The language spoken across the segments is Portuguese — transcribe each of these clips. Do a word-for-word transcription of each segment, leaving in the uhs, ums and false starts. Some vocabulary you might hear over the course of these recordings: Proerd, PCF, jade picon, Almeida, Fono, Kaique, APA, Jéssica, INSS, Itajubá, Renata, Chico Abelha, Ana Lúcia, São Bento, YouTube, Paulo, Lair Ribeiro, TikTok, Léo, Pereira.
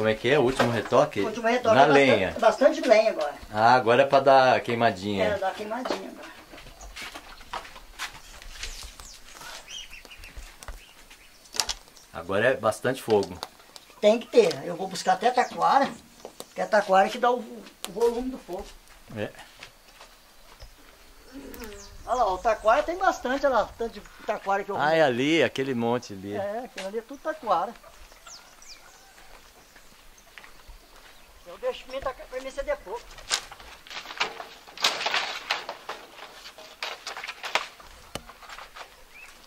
como é que é? O último retoque? O último retoque na é lenha. Bastante, bastante lenha agora. Ah, agora é para dar queimadinha. É, dar queimadinha agora. Agora é bastante fogo. Tem que ter. Eu vou buscar até taquara, que é taquara que dá o, o volume do fogo. É. Olha lá, o taquara tem bastante, olha lá, tanto de taquara que eu... Ah, é ali, aquele monte ali. É, aquele ali é tudo taquara. Eu deixo pra mim ser depois.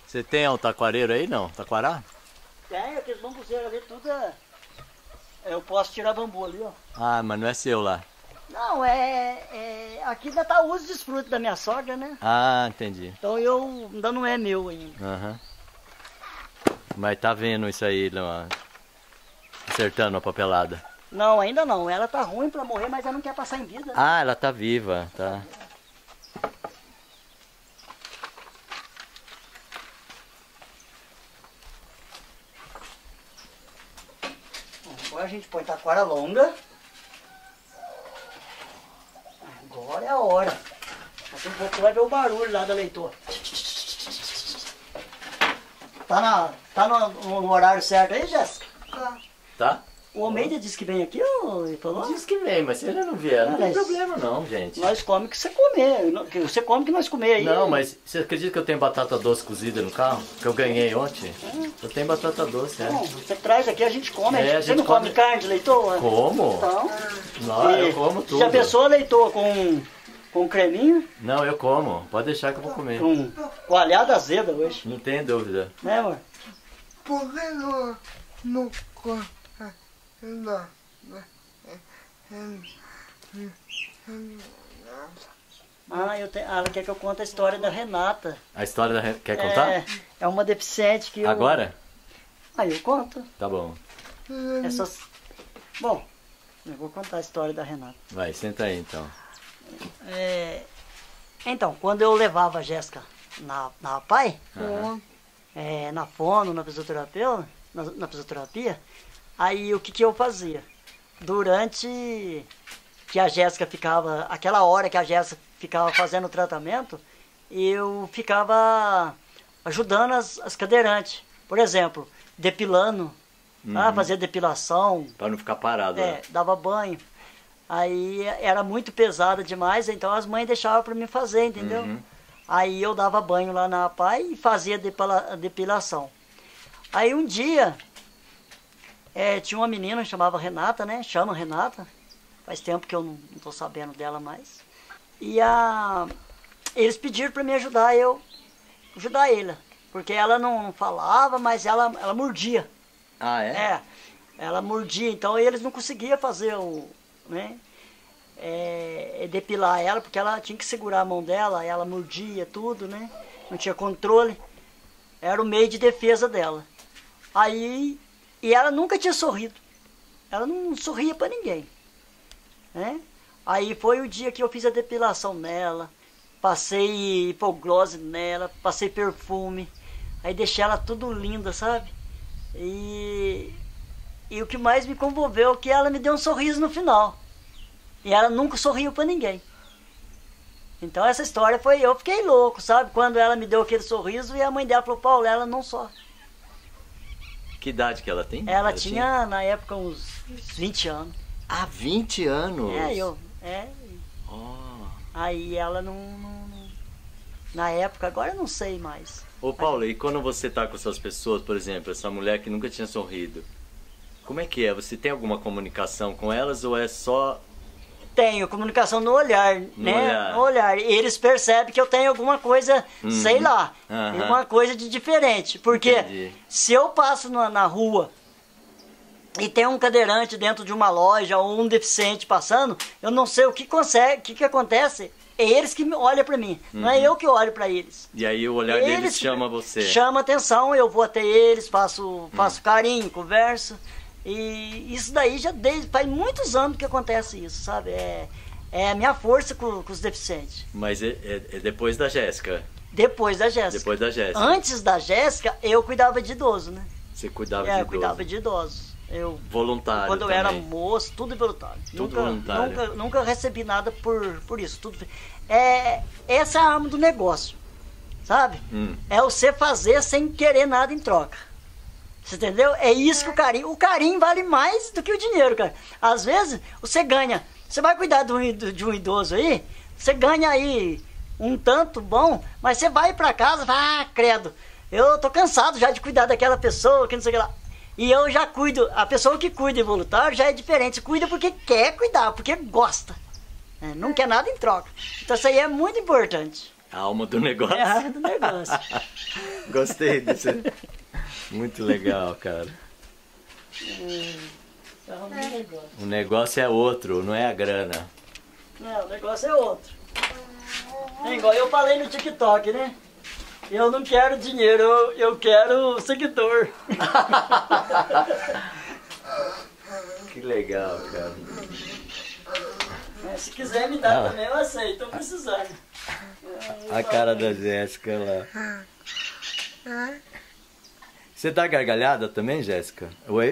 Você tem um taquareiro aí, não? Taquará? Tem, aqueles bambuzeiros ali, tudo é... Eu posso tirar bambu ali, ó. Ah, mas não é seu lá? Não, é... é... aqui ainda tá o uso e desfruto da minha sogra, né? Ah, entendi. Então eu... ainda não é meu ainda. Aham. Uhum. Mas tá vendo isso aí, não? Acertando a papelada? Não, ainda não. Ela tá ruim pra morrer, mas ela não quer passar em vida. Né? Ah, ela tá viva, tá. Agora a gente põe taquara longa. Agora é a hora. Daqui a pouco vai ver o barulho lá da leitora. Tá, na, tá no, no horário certo aí, Jéssica? Tá. Tá? O Almeida disse que vem aqui, ou ele falou? Disse que vem, mas se ele não vier, não, não tem problema não, gente. Nós comemos o que você comer, que você come o que nós comer aí. Não, mas você acredita que eu tenho batata doce cozida no carro? Que eu ganhei ontem? É. Eu tenho batata doce, é. Não, você traz aqui, a gente come. É, a gente você não come, come carne de leitoa? Como? Então, não, e... eu como tudo. Já pensou a leitoa com, com creminho? Não, eu como. Pode deixar que eu vou comer. Com coalhada azeda hoje. Não tem dúvida. Né, amor? Por que não, não come? Não, ah, eu te... ah, ela quer que eu conte a história da Renata. A história da Renata? Quer contar? É, é uma deficiente que eu... Agora? Aí ah, eu conto. Tá bom. É só... Bom, eu vou contar a história da Renata. Vai, senta aí então. É... Então, quando eu levava a Jéssica na, na A P A, uhum. é, na Fono, na fisioterapia, na, na fisioterapia, aí o que que eu fazia? Durante que a Jéssica ficava, aquela hora que a Jéssica ficava fazendo o tratamento, eu ficava ajudando as, as cadeirantes. Por exemplo, depilando, uhum. ah, fazia depilação. Para não ficar parado. É, né? Dava banho. Aí era muito pesada demais, então as mães deixavam para mim fazer, entendeu? Uhum. Aí eu dava banho lá na A P A e fazia depila, depilação. Aí um dia... É, tinha uma menina que chamava Renata, né? Chama Renata. Faz tempo que eu não estou sabendo dela mais. E a... eles pediram para me ajudar, eu... Ajudar ela. Porque ela não falava, mas ela, ela mordia. Ah, é? É. Ela mordia, então eles não conseguiam fazer o... Né? É, depilar ela, porque ela tinha que segurar a mão dela, ela mordia tudo, né? Não tinha controle. Era o meio de defesa dela. Aí... E ela nunca tinha sorrido. Ela não sorria para ninguém. Né? Aí foi o dia que eu fiz a depilação nela. Passei hipoglose nela. Passei perfume. Aí deixei ela tudo linda, sabe? E, e o que mais me comoveu é que ela me deu um sorriso no final. E ela nunca sorriu para ninguém. Então essa história foi... Eu fiquei louco, sabe? Quando ela me deu aquele sorriso e a mãe dela falou, Paulo, ela não sorri. Que idade que ela tem? Ela, ela tinha, tinha, na época, uns vinte anos. Ah, vinte anos? É, eu. É. Oh. Aí ela não, não, não... Na época, agora eu não sei mais. Ô, Paulo, aí... e quando você tá com essas pessoas, por exemplo, essa mulher que nunca tinha sorrido, como é que é? Você tem alguma comunicação com elas ou é só... Tenho, comunicação no olhar, no né? Olhar. No olhar. E eles percebem que eu tenho alguma coisa, uhum. sei lá, uhum. alguma coisa de diferente. Porque Entendi. Se eu passo na, na rua e tem um cadeirante dentro de uma loja ou um deficiente passando, eu não sei o que consegue, o que, que acontece. É eles que olham pra mim, uhum. não é eu que olho pra eles. E aí o olhar eles deles chama você. Chama atenção, eu vou até eles, faço, faço uhum. carinho, converso. E isso daí já desde, faz muitos anos que acontece isso, sabe? É, é a minha força com, com os deficientes. Mas é, é, é depois da Jéssica? Depois da Jéssica. Depois da Jéssica. Antes da Jéssica, eu cuidava de idoso, né? Você cuidava é, de idosos? É, cuidava de idosos. Eu, voluntário Quando eu também. Era moço, tudo voluntário. Tudo nunca, voluntário. Nunca, nunca recebi nada por, por isso. Tudo, é, essa é a arma do negócio, sabe? Hum. É você fazer sem querer nada em troca. Você entendeu? É isso que o carinho... O carinho vale mais do que o dinheiro, cara. Às vezes, você ganha... Você vai cuidar de um idoso aí, você ganha aí um tanto bom, mas você vai pra casa e fala, ah, credo, eu tô cansado já de cuidar daquela pessoa, que não sei o que lá. E eu já cuido, a pessoa que cuida e voluntário já é diferente, cuida porque quer cuidar, porque gosta. Né? Não quer nada em troca. Então isso aí é muito importante. A alma do negócio. É a alma do negócio. Gostei disso. Muito legal, cara. É, a alma do negócio. O negócio é outro, não é a grana. Não, o negócio é outro. É igual eu falei no TikTok, né? Eu não quero dinheiro, eu, eu quero seguidor. Que legal, cara. É, se quiser me dar ah, também, eu aceito, tô precisando. A, a cara da Jéssica lá. Você dá gargalhada também, Jéssica?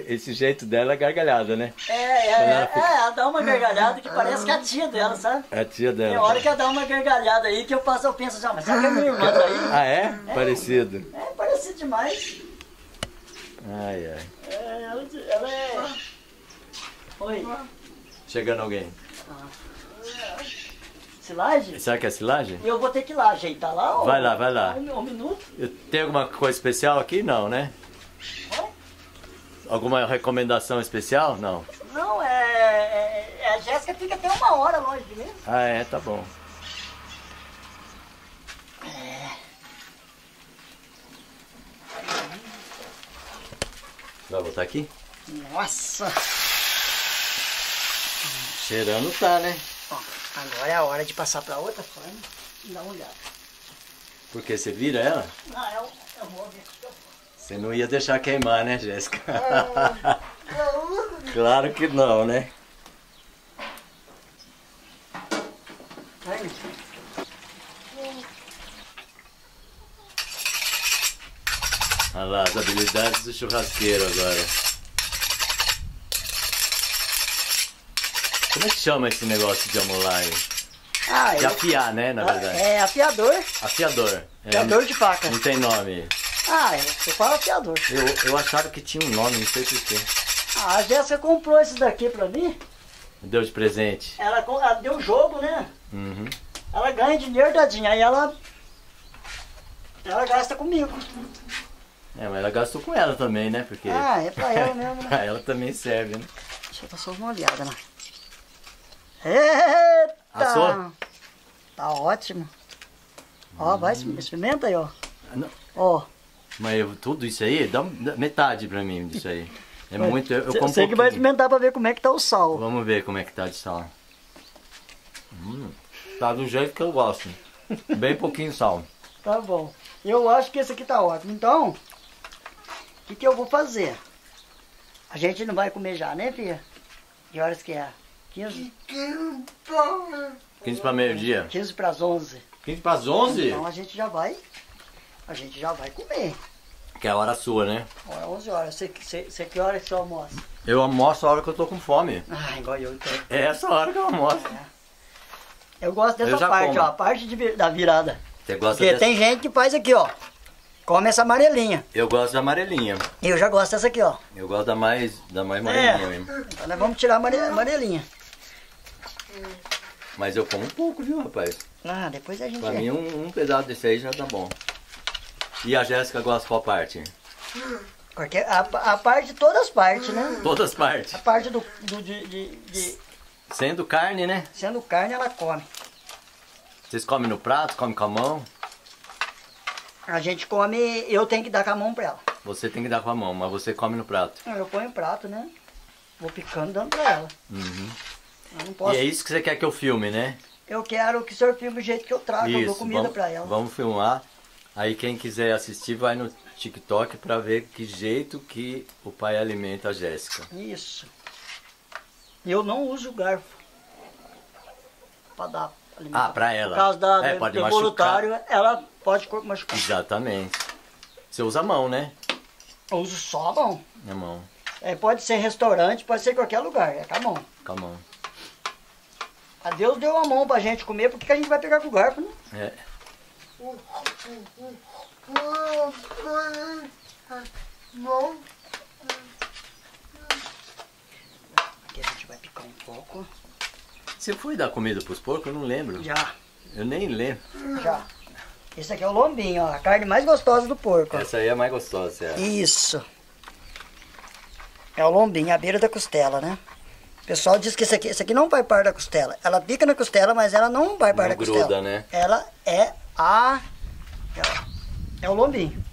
Esse jeito dela é gargalhada, né? É, é, ela, fica... é, ela dá uma gargalhada que parece que é a tia dela, sabe? É a tia dela. Tem hora que ela dá uma gargalhada aí que eu passo, eu penso já, mas será que é minha irmã daí? Ah, é? é? Parecido. É, é, parecido demais. Ai, ai. É, ela, ela é... Oi. Chegando alguém. Ah. Silagem? Será que é silagem? Eu vou ter que ir lá ajeitar lá. Ó, vai lá, vai lá. Um, um minuto. Tem alguma coisa especial aqui? Não, né? É? Alguma recomendação especial? Não. Não, é... é a Jéssica fica até uma hora longe de mim. Ah, é? Tá bom. É... Vai botar aqui? Nossa! Cheirando tá, né? Agora é a hora de passar para outra forma e dar uma olhada. Porque você vira ela? Não, eu, eu vou ver. Você não ia deixar queimar, né, Jéssica? É, claro que não, né? Olha lá, as habilidades do churrasqueiro agora. Como é que chama esse negócio de amolar aí? Ah, de afiar, eu... né, na verdade? É, afiador. Afiador. Afiador é, de faca. Não tem nome. Ah, eu falo afiador. Eu, eu achava que tinha um nome, não sei porquê. Ah, a Jéssica comprou esse daqui pra mim. Deu de presente. Ela, ela deu jogo, né? Uhum. Ela ganha dinheiro, tadinha, aí ela... Ela gasta comigo. É, mas ela gastou com ela também, né? Porque... Ah, é pra ela mesmo, né? Pra ela também serve, né? Deixa eu dar só uma olhada, né? Eita! Assou? Tá ótimo. Ó, hum. Vai, experimenta aí, ó. Não. Ó. Mas eu, tudo isso aí, dá metade pra mim disso aí. É mas, muito, eu, eu como Você um que vai experimentar pra ver como é que tá o sal. Vamos ver como é que tá de sal. Hum, tá do jeito que eu gosto. Bem pouquinho sal. Tá bom. Eu acho que esse aqui tá ótimo. Então, o que que eu vou fazer? A gente não vai comer já, né, filha? Que horas que é? quinze para meio-dia. quinze para as onze. quinze para as onze? Então a gente já vai. A gente já vai comer. Que é a hora sua, né? É onze horas. Você, você, você que hora que você almoça? Eu almoço a hora que eu tô com fome. Ah, igual eu então. É essa hora que eu almoço. É. Eu gosto dessa eu parte, como. Ó. A parte de, da virada. Você gosta Porque dessa? Tem gente que faz aqui, ó. Come essa amarelinha. Eu gosto da amarelinha. Eu já gosto dessa aqui, ó. Eu gosto da mais, da mais amarelinha é. Mesmo. Então nós vamos tirar a amarelinha. Mas eu como um pouco, viu, rapaz? Ah, depois a gente... Pra mim, um, um pedaço desse aí já tá bom. E a Jéssica gosta qual parte? Porque a, a parte, todas as partes, né? Todas as partes. A parte do... do de, de, de... Sendo carne, né? Sendo carne, ela come. Vocês comem no prato? Comem com a mão? A gente come... Eu tenho que dar com a mão pra ela. Você tem que dar com a mão, mas você come no prato. Eu ponho o prato, né? Vou picando dando pra ela. Uhum. Eu não posso... E é isso que você quer que eu filme, né? Eu quero que o senhor filme do jeito que eu trago, isso, eu dou comida vamos, pra ela. Vamos filmar. Aí quem quiser assistir vai no TikTok pra ver que jeito que o pai alimenta a Jéssica. Isso. Eu não uso garfo. Pra dar alimentação. Ah, pra ela. Por causa da, é, do, pode do voluntário, ela pode machucar. Exatamente. Você usa a mão, né? Eu uso só a mão. É mão. É, pode ser restaurante, pode ser qualquer lugar, é com a mão. Com a mão. A Deus deu a mão pra gente comer, por que a gente vai pegar com o garfo, né? É. Aqui a gente vai picar um pouco. Você foi dar comida pros porcos? Eu não lembro. Já. Eu nem lembro. Já. Esse aqui é o lombinho, ó, a carne mais gostosa do porco. Essa aí é a mais gostosa, certo? Isso. É o lombinho, à beira da costela, né? O pessoal diz que esse aqui, esse aqui não vai par da costela. Ela pica na costela, mas ela não vai par não da gruda, costela. Gruda, né? Ela é a... É o lombinho.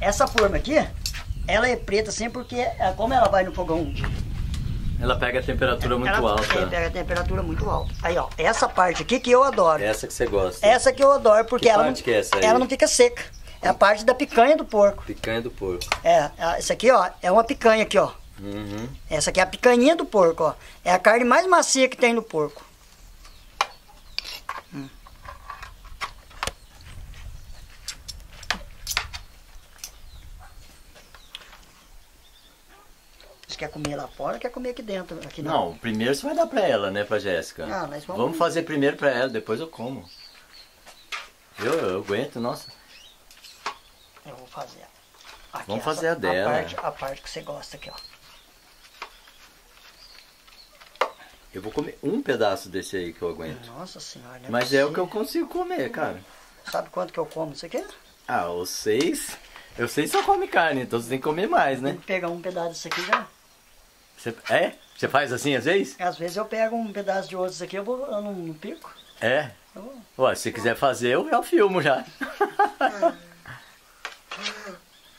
Essa forma aqui, ela é preta assim porque, como ela vai no fogão... Ela pega a temperatura muito ela, alta. Ela pega a temperatura muito alta. Aí, ó, essa parte aqui que eu adoro. Essa que você gosta. Essa que eu adoro porque que ela, parte não, que é essa aí? Ela não fica seca. É a parte da picanha do porco. Picanha do porco. É, essa aqui, ó, é uma picanha aqui, ó. Uhum. Essa aqui é a picanha do porco, ó. É a carne mais macia que tem no porco. Hum. Você quer comer lá fora ou quer comer aqui dentro? Aqui não, não, primeiro você vai dar pra ela, né, pra Jéssica? Ah, nós vamos... vamos fazer primeiro pra ela, depois eu como. Eu, eu aguento, nossa. Eu vou fazer. Aqui, vamos essa, fazer a dela. A parte, a parte que você gosta aqui, ó. Eu vou comer um pedaço desse aí que eu aguento. Nossa senhora, né? Mas possível. É o que eu consigo comer, cara. Sabe quanto que eu como isso aqui? Ah, os seis. Eu sei que só come carne, então você tem que comer mais, né? Tem que pegar um pedaço disso aqui já. Você, é? Você faz assim às vezes? Às vezes eu pego um pedaço de outros aqui, eu, vou, eu não, não pico. É? Eu... Ué, se você quiser fazer, eu, eu filmo já.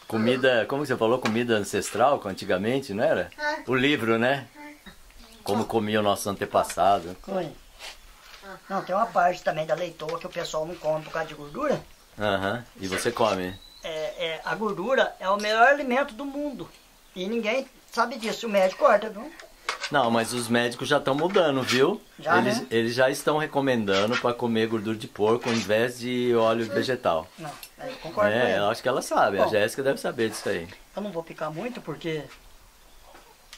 Comida, como você falou, comida ancestral, antigamente, não era? O livro, né? Como comia o nosso antepassado. Não, tem uma parte também da leitoa que o pessoal não come por causa de gordura. Aham, uhum. E você come? É, é, a gordura é o melhor alimento do mundo. E ninguém sabe disso, o médico corta, viu? Não, mas os médicos já estão mudando, viu? Já, eles, né? Eles já estão recomendando para comer gordura de porco ao invés de óleo vegetal. Não, eu concordo é, com ela. Eu acho que ela sabe, bom, a Jéssica deve saber disso aí. Eu não vou picar muito porque...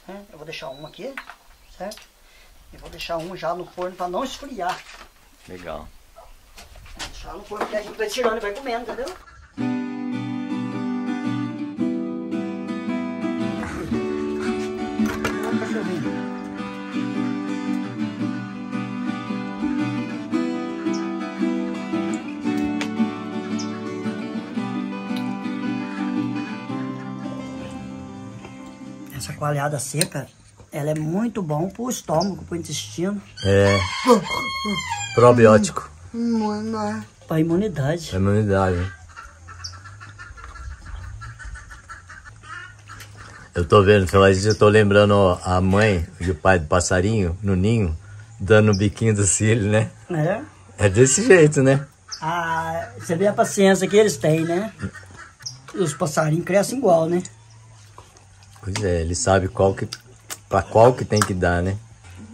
Eu vou deixar um aqui, certo? E vou deixar um já no forno para não esfriar. Legal. Vou deixar no forno porque a gente vai tirando e vai comendo, entendeu? Essa coalhada seca, ela é muito bom pro estômago, pro intestino. É. Probiótico. Pra imunidade. Pra imunidade. Eu tô vendo, eu tô lembrando a mãe e o pai do passarinho, no ninho, dando o biquinho do cílio, né? É. É desse jeito, né? Ah, você vê a paciência que eles têm, né? Os passarinhos crescem igual, né? Pois é, ele sabe qual que, pra qual que tem que dar, né?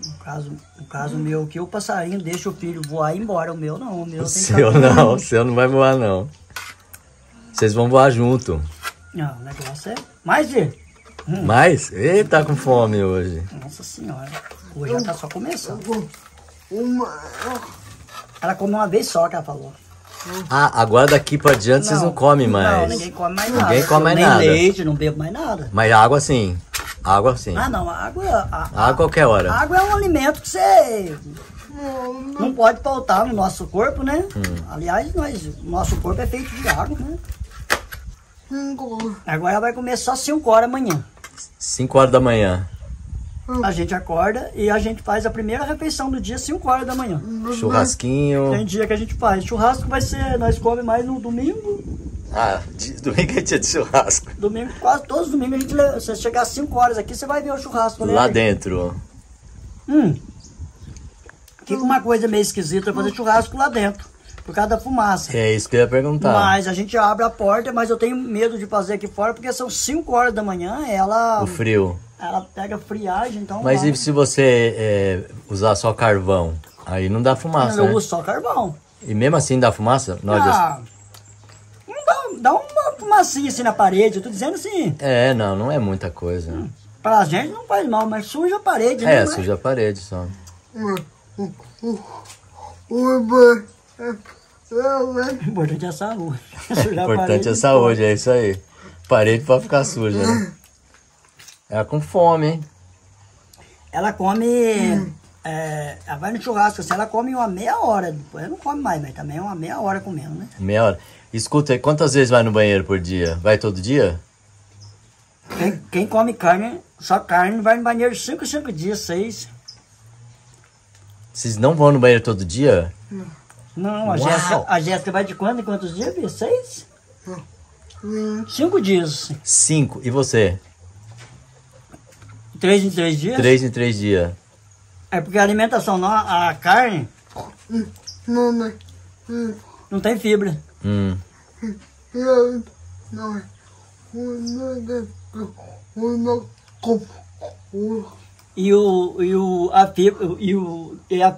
No caso, no caso meu aqui, o passarinho deixa o filho voar e ir embora. O meu não, o meu tem que estar voando. O seu não, o seu não vai voar, não. Vocês vão voar junto. Não, o negócio é... Mais, Gê? Hum. Mais? Ele tá com fome hoje. Nossa senhora. Hoje ela tá só começando. Uma... Ela comeu uma vez só, que ela falou. Ah, agora daqui pra diante não, vocês não comem mais. Não, ninguém come mais nada. Ninguém come mais nada. Nem leite, não bebo mais nada. Mas água sim. Água sim. Ah, não. Água é... A, água a qualquer hora. Água é um alimento que você... Não pode faltar no nosso corpo, né? Hum. Aliás, nós, nosso corpo é feito de água, né? Agora vai comer só cinco horas amanhã. cinco horas da manhã. A gente acorda e a gente faz a primeira refeição do dia, cinco horas da manhã. Churrasquinho. Tem dia que a gente faz. Churrasco vai ser, nós comemos mais no domingo. Ah, domingo é dia de churrasco. Domingo, quase todos os domingos a gente, se chegar às cinco horas aqui, você vai ver o churrasco, né? Lá dentro. Hum. Fica uma coisa meio esquisita fazer churrasco lá dentro. Por causa da fumaça. É isso que eu ia perguntar. Mas a gente abre a porta, mas eu tenho medo de fazer aqui fora, porque são cinco horas da manhã, ela... O frio. Ela pega friagem, então... Mas vai. E se você é, usar só carvão? Aí não dá fumaça, não, né? Eu uso só carvão. E mesmo assim dá fumaça? Não, ah, já... não dá. dá uma fumacinha assim na parede, eu tô dizendo assim. É, não, não é muita coisa. Hum. Pra gente não faz mal, mas suja a parede, né? É, mas... suja a parede só. O importante é a saúde. O importante é a saúde, é isso aí. Parede pra ficar suja, né? Ela com fome, hein? Ela come... É, ela vai no churrasco, assim, ela come uma meia hora. Depois ela não come mais, mas também é uma meia hora comendo, né? Meia hora. Escuta aí, quantas vezes vai no banheiro por dia? Vai todo dia? Quem, quem come carne, só carne, vai no banheiro cinco, cinco dias, seis. Vocês não vão no banheiro todo dia? Não. Não, a Jéssica, a Jéssica vai de quanto em quantos dias, Bia? Seis? Hum. Cinco dias. Cinco. E você? Três em três dias? Três em três dias. É porque a alimentação, não, a carne... Não, não, não. Não tem fibra. Hum. Não, não. E o e o a fibra e o e a,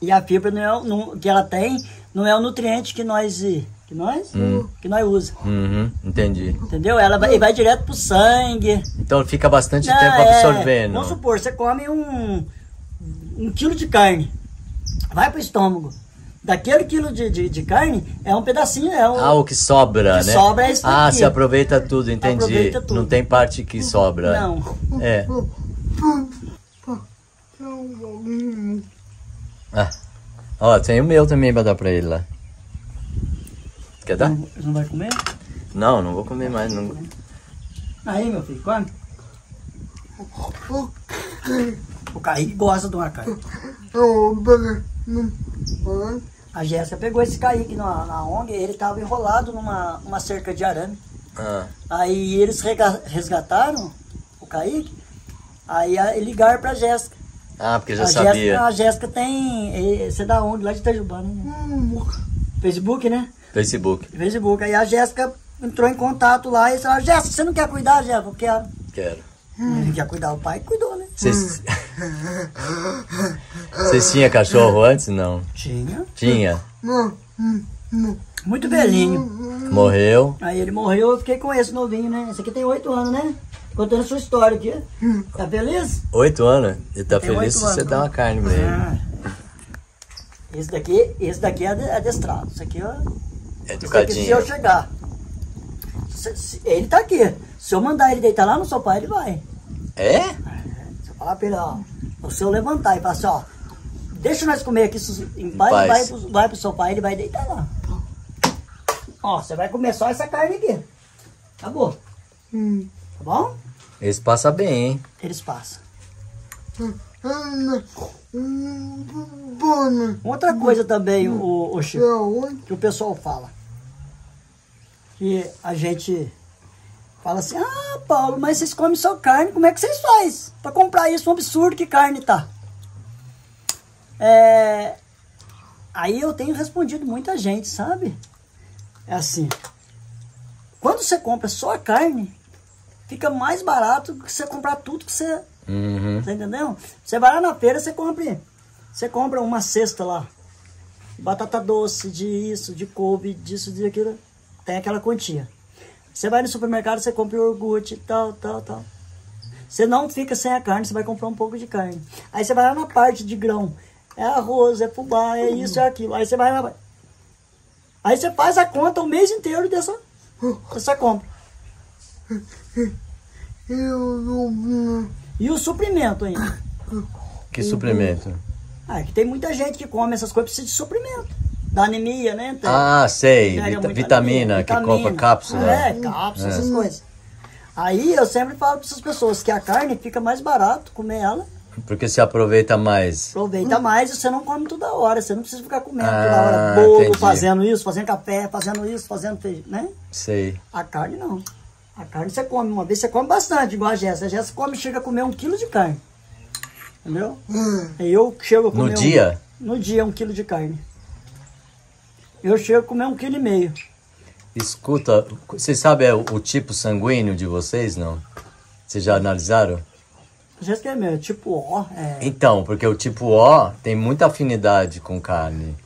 e a fibra não é não, que ela tem não é o nutriente que nós que nós hum. que nós usa. Uhum, entendi. Entendeu? Ela vai, vai direto pro sangue. Então fica bastante não, tempo é, absorvendo. Vamos supor, você come um um quilo de carne, vai pro estômago. Daquele quilo de, de, de carne, é um pedacinho, é um... Ah, o que sobra, o que né? sobra é isso aqui. Ah, se aproveita tudo, entendi. Aproveita tudo. Não tem parte que sobra. Não. É. Ah. Ó, tem o meu também pra dar pra ele lá. Quer dar? Não, não vai comer? Não, não vou comer mais. Não... Aí, meu filho, come. O Kaique gosta de uma carne. A Jéssica pegou esse Kaique na, na ONG, ele estava enrolado numa uma cerca de arame. Ah. Aí eles rega, resgataram o Kaique, aí a, ligaram pra Jéssica. Ah, porque já a sabia. Jéssica, a Jéssica tem... Você é da ONG lá de Itajubá, né? Hum. Facebook, né? Facebook. Facebook. Aí a Jéssica entrou em contato lá e falou, Jéssica, você não quer cuidar, Jéssica? Eu quero. Quero. Hum. Quer cuidar o pai, cuidou, né? Vocês tinham cachorro antes, não? Tinha. Tinha? Muito velhinho. Morreu. Aí ele morreu, eu fiquei com esse novinho, né? Esse aqui tem oito anos, né? Contando a sua história aqui. Tá feliz? Oito anos? Ele tá feliz se você dá uma carne mesmo. Ah. Esse daqui, esse daqui é adestrado. Esse aqui, ó. É educadinho. Esse aqui, se eu chegar... Ele tá aqui. Se eu mandar ele deitar lá no sofá, ele vai. É? É. Se eu falar pra ele, ó. Se eu levantar e falar assim, ó. Deixa nós comer aqui em paz, em paz. Vai, pro, vai pro sofá, ele vai deitar lá. Ó, você vai comer só essa carne aqui. Acabou. Hum. Tá bom? Eles passam bem, hein? Eles passam. Outra coisa também, o, o Chico, que o pessoal fala. E a gente fala assim, ah, Paulo, mas vocês comem só carne, como é que vocês fazem? Para comprar isso, um absurdo que carne tá. É... Aí eu tenho respondido muita gente, sabe? É assim, quando você compra só a carne, fica mais barato do que você comprar tudo que você... Uhum. Tá entendendo? Você vai lá na feira, você compra, você compra uma cesta lá, batata doce, de isso, de couve, disso, de aquilo... Tem aquela quantia. Você vai no supermercado, você compra iogurte, tal, tal, tal. Você não fica sem a carne, você vai comprar um pouco de carne. Aí você vai lá na parte de grão. É arroz, é fubá, é isso, é aquilo. Aí você vai lá... Aí você faz a conta o mês inteiro dessa, dessa compra. E o suprimento ainda. Que suprimento? Ah, que tem muita gente que come essas coisas, precisa de suprimento. Da anemia, né? Então, ah, sei. Vita vitamina, vitamina, que compra cápsula. É, é cápsula, é. Essas coisas. Aí eu sempre falo para essas pessoas que a carne fica mais barato comer ela. Porque se aproveita mais. Aproveita hum. mais e você não come toda hora. Você não precisa ficar comendo ah, toda hora. Bolo, entendi. Fazendo isso, fazendo café, fazendo isso, fazendo feijão, né? Sei. A carne não. A carne você come uma vez, você come bastante, igual a Jéssica. A Jéssica come, chega a comer um quilo de carne. Entendeu? Hum. Eu chego a comer... No um, dia? No dia, um quilo de carne. Eu chego a comer um quilo e meio. Escuta, vocês sabem o, o tipo sanguíneo de vocês, não? Vocês já analisaram? Já sei mesmo, tipo O. É... Então, porque o tipo O tem muita afinidade com carne.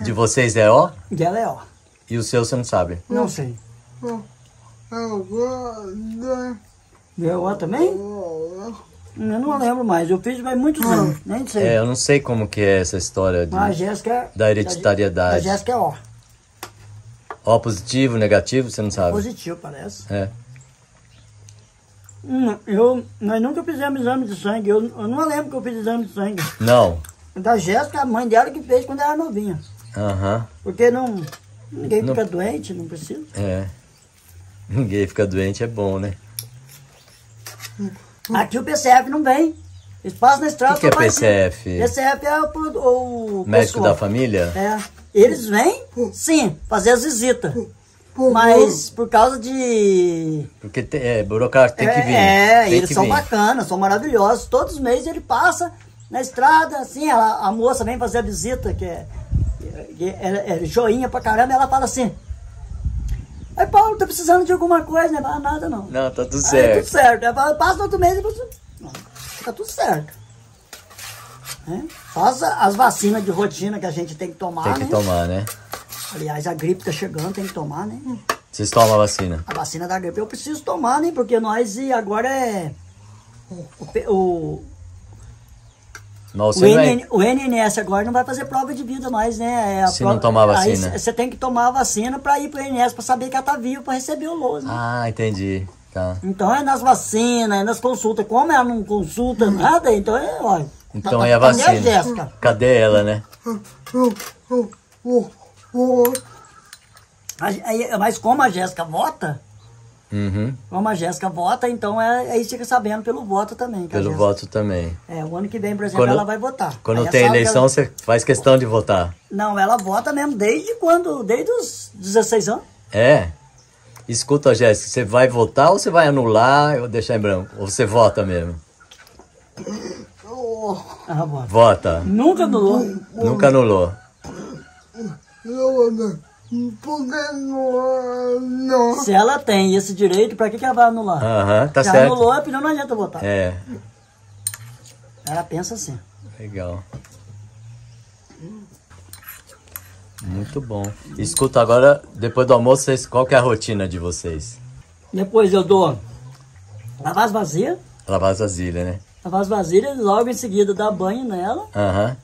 De vocês é O? Dela é O. E o seu você não sabe? Não, não sei. Eu gosto. Eu gosto também? Eu não lembro mais, eu fiz vai muitos anos, nem sei. É, eu não sei como que é essa história de, a Jéssica, da hereditariedade. A Jéssica é O. O positivo, negativo, você não sabe? Positivo, parece. É. Não, eu, nós nunca fizemos exame de sangue, eu, eu não lembro que eu fiz exame de sangue. Não. Da Jéssica, a mãe dela que fez quando era novinha. Aham. Uhum. Porque não, ninguém não, fica doente, não precisa. É. Ninguém fica doente é bom, né? Hum. Aqui o P C F não vem. Eles passam na estrada. O que, que é P C F? Aqui. P C F é o, o, o médico pessoal da família? É. Eles vêm, sim, fazer as visitas. Mas por causa de... Porque te, é, burocrata tem é, que vir. É, tem eles são vir. bacanas, são maravilhosos. Todos os meses ele passa na estrada, assim, ela, a moça vem fazer a visita, que é, que é, é joinha pra caramba, e ela fala assim... Aí, Paulo, tá precisando de alguma coisa, né? Não, nada não. Não, tá tudo certo. Aí, tudo certo. Aí, passa no outro mês e você... não, tá tudo certo. É? Faz as vacinas de rotina que a gente tem que tomar, né? Tem que né? tomar, né? Aliás, a gripe tá chegando, tem que tomar, né? Vocês tomam a vacina? A vacina da gripe eu preciso tomar, né? Porque nós agora é... O... o... Não, o, não é... o I N S S agora não vai fazer prova de vida mais, né? É a Se prova... não tomar a vacina. Aí você tem que tomar a vacina para ir para o I N S S, para saber que ela está viva, para receber o L O S. Né? Ah, entendi. Tá. Então é nas vacinas, é nas consultas. Como ela não consulta nada, então é... Ó, então tá, é a tá, vacina. Cadê, a cadê ela, né? A, mas como a Jéssica vota... Uhum. Como a Jéssica vota, então é, aí fica sabendo pelo voto também. Pelo voto também. É, o ano que vem, por exemplo, quando, ela vai votar. Quando aí tem eleição, ela... você faz questão de votar? Não, ela vota mesmo desde quando? Desde os dezesseis anos. É. Escuta, Jéssica, você vai votar ou você vai anular ou deixar em branco? Ou você vota mesmo? Ela vota. Vota. Nunca anulou? Nunca anulou. Se ela tem esse direito, pra que, que ela vai anular? Uhum, tá Se certo. anulou, a opinião não adianta votar. É. Ela pensa assim. Legal. Muito bom. Escuta, agora, depois do almoço, vocês, qual que é a rotina de vocês? Depois eu dou lavar as vasilhas. Lavar as vasilhas, né? Lavar as vasilhas, logo em seguida dá banho nela. Uhum.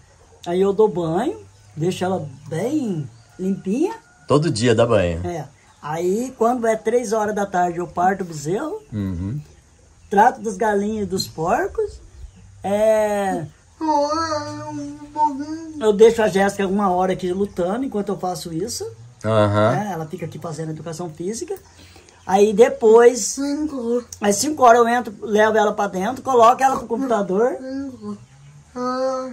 Aí eu dou banho, deixo ela bem limpinha. Todo dia dá banho. É. Aí, quando é três horas da tarde, eu parto o bezerro, uhum. trato das galinhas e dos porcos, é... eu deixo a Jéssica uma hora aqui lutando, enquanto eu faço isso. Uhum. É, ela fica aqui fazendo educação física. Aí, depois, cinco. às cinco horas eu entro, levo ela pra dentro, coloco ela pro computador. Ah...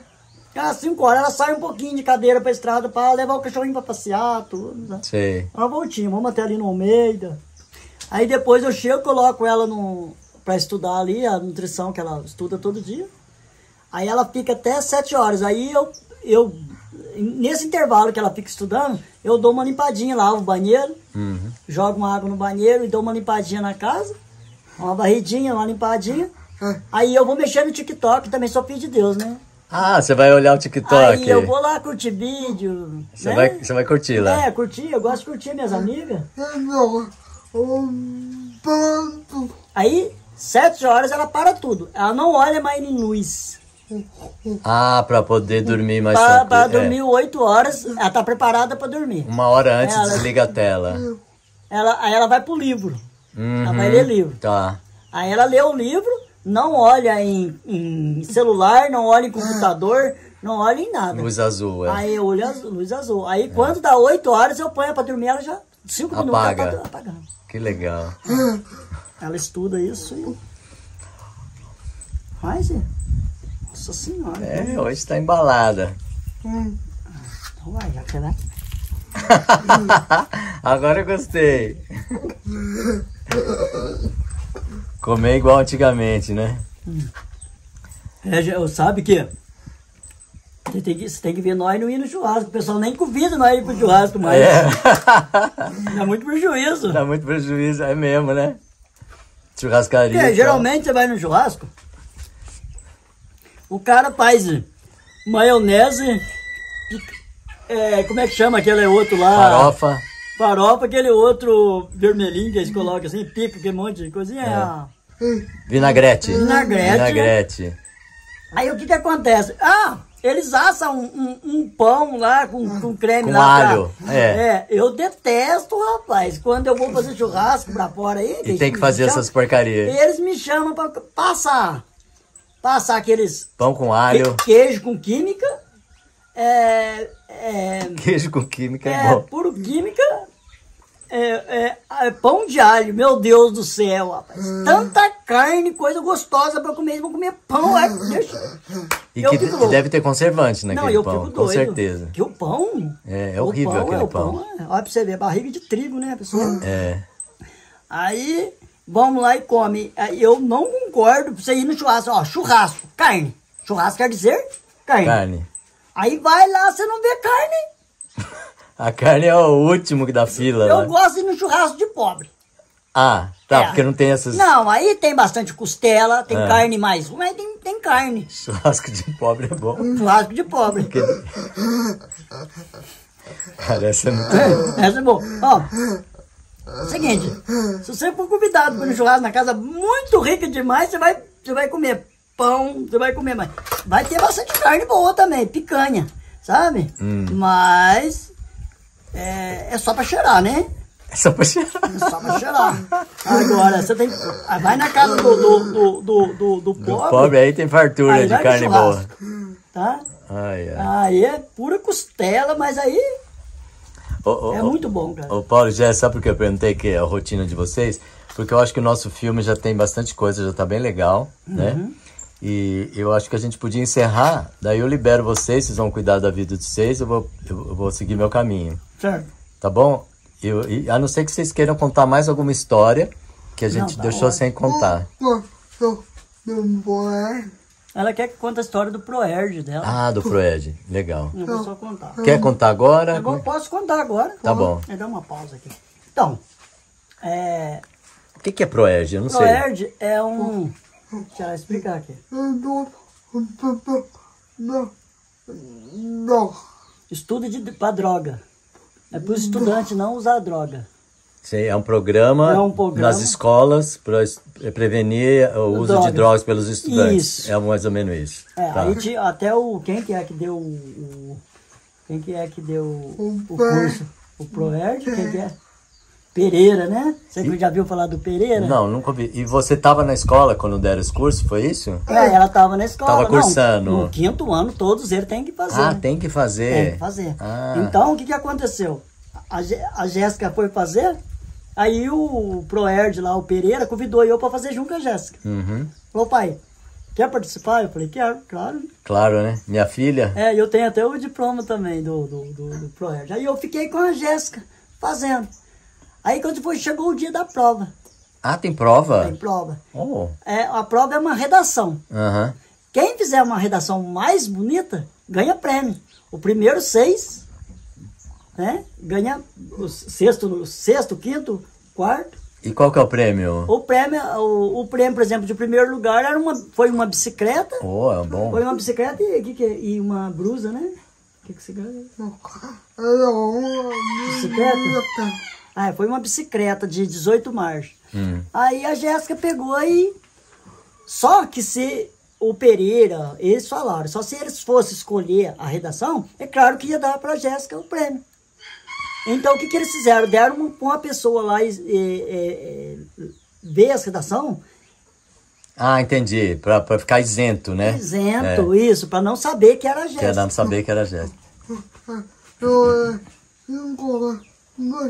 Às cinco horas ela sai um pouquinho de cadeira pra estrada pra levar o cachorrinho pra passear, tudo, né? Sim. Uma voltinha, vamos até ali no Almeida. Aí depois eu chego, coloco ela no, pra estudar ali, a nutrição que ela estuda todo dia. Aí ela fica até sete horas. Aí eu, eu nesse intervalo que ela fica estudando, eu dou uma limpadinha, lavo o banheiro, uhum. jogo uma água no banheiro e dou uma limpadinha na casa, uma varridinha, uma limpadinha. Aí eu vou mexer no TikTok, também sou filho de Deus, né? Ah, você vai olhar o TikTok. Aí eu vou lá curtir vídeo. Você né? vai, vai curtir lá? É, curtir. Eu gosto de curtir minhas amigas. Aí, sete horas, ela para tudo. Ela não olha mais em luz. Ah, pra poder dormir mais pra, pra dormir é. oito horas, ela tá preparada pra dormir. Uma hora antes, ela, desliga a tela. Ela, aí ela vai pro livro. Uhum, ela vai ler livro. Tá. Aí ela lê o livro... Não olha em, em celular, não olha em computador, não olha em nada. Luz azul, é. Aí eu olho azul, luz azul. Aí é. quando dá oito horas eu ponho pra dormir, ela já cinco Apaga. minutos tá apagando. Que legal. Ela estuda isso e... Mas, nossa senhora. É, né? Hoje tá embalada. Hum. Uai, já quer Agora eu gostei. Comer igual antigamente, né? É, sabe que você tem que, você tem que ver nós não ir no churrasco. O pessoal nem convida nós ir pro churrasco mais. É. Dá muito prejuízo. Dá muito prejuízo, é mesmo, né? Churrascaria. É, geralmente você vai no churrasco, o cara faz maionese, é, como é que chama aquele outro lá? Farofa. Farofa, aquele outro vermelhinho que eles colocam assim, pica, que monte de coisinha. É. É a... Vinagrete. Vinagrete. Vinagrete. Né? Aí o que que acontece? Ah, eles assam um, um, um pão lá com, com creme com lá. Alho. Pra... É. É, eu detesto, rapaz. Quando eu vou fazer churrasco pra fora aí... E tem que fazer chamam, essas porcarias. Eles me chamam pra passar. Passar aqueles... Pão com alho. Queijo com química. É, é, queijo com química é, é bom. Puro química. É, é, é, pão de alho, meu Deus do céu, rapaz. Hum. Tanta carne, coisa gostosa pra comer, vão comer pão. É, e que, que deve ter conservante naquele Não, eu pão, fico doido, com certeza. Que o pão... É, é horrível pão, aquele é, pão. pão é, olha pra você ver, barriga de trigo, né, pessoal? É. Aí, vamos lá e come. Eu não concordo pra você ir no churrasco. Ó, churrasco, carne. Churrasco quer dizer carne. Carne. Aí vai lá, você não vê carne. A carne é o último que dá fila. Eu né? gosto de ir no churrasco de pobre. Ah, tá, é. porque não tem essas... Não, aí tem bastante costela, tem é. carne mais... Mas tem, tem carne. Churrasco de pobre é bom. Churrasco de pobre. Porque... Cara, essa é muito boa. É, essa é boa. Ó, seguinte, se você for convidado para um churrasco na casa muito rica demais, você vai, você vai comer pão, você vai comer mais. Vai ter bastante carne boa também, picanha, sabe? Hum. Mas... É, é só pra cheirar, né? É só pra cheirar. É só pra cheirar. Agora, você tem... Vai na casa do, do, do, do, do, do pobre. Do pobre aí tem fartura aí de carne boa. Tá? Ai, ai. Aí é pura costela, mas aí... Oh, oh, é muito bom, cara. Ô, oh, Paulo, já sabe por que eu perguntei que é a rotina de vocês? Porque eu acho que o nosso filme já tem bastante coisa, já tá bem legal, uhum. né? E eu acho que a gente podia encerrar, daí eu libero vocês, vocês vão cuidar da vida de vocês, eu vou, eu vou seguir meu caminho. Certo. Tá bom? Eu, e, a não ser que vocês queiram contar mais alguma história que a gente não, deixou hora. sem contar. Ela quer que conte a história do Proerd dela. Ah, do Proerd. Legal. Eu vou só contar. Quer contar agora? Eu posso contar agora. Tá bom. Eu dou uma pausa aqui. Então, é... O que, que é Proerd? Eu não Proerd sei. Proerd é um... Deixa eu explicar aqui. Estudo de, pra droga. É para os estudantes não usar droga. Sim, é um programa, é um programa nas escolas para prevenir o uso drogas. de drogas pelos estudantes. Isso. É mais ou menos isso. É, tá. aí, até o... Quem que é que deu o... Quem que é que deu o, o curso? O Proerd? Quem que é? Pereira, né? Você e... já viu falar do Pereira? Não, nunca vi. E você estava na escola quando deram esse curso, foi isso? É, ela estava na escola. Estava cursando. No quinto ano, todos eles têm que fazer. Ah, né? tem que fazer. Tem que fazer. Ah. Então, o que, que aconteceu? A, Jé a Jéssica foi fazer, aí o Proerd lá, o Pereira, convidou eu para fazer junto com a Jéssica. Uhum. Falou, pai, quer participar? Eu falei, quero, claro. Claro, né? Minha filha. É, eu tenho até o diploma também do, do, do, do Proerd. Aí eu fiquei com a Jéssica fazendo. Aí quando depois chegou o dia da prova. Ah, tem prova? Tem prova. Oh. É, a prova é uma redação. Uhum. Quem fizer uma redação mais bonita, ganha prêmio. O primeiro seis, né? Ganha o sexto, sexto, quinto, quarto. E qual que é o prêmio? O prêmio, o, o prêmio, por exemplo, de primeiro lugar era uma, foi uma bicicleta. Oh, é bom. Foi uma bicicleta e, que que é? e uma blusa, né? O que, que você ganha? Bicicleta? Ah, foi uma bicicleta de dezoito marchas. Hum. Aí a Jéssica pegou e... Só que se o Pereira, eles falaram, só se eles fossem escolher a redação, é claro que ia dar para a Jéssica o prêmio. Então o que, que eles fizeram? Deram uma, uma pessoa lá e, e, e, ver essa redação. Ah, entendi. Para ficar isento, né? Isento, é. isso. Para não saber que era a Jéssica. Para não saber que era a Jéssica.